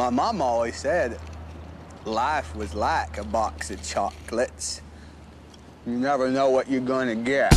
My mom always said life was like a box of chocolates. You never know what you're gonna get.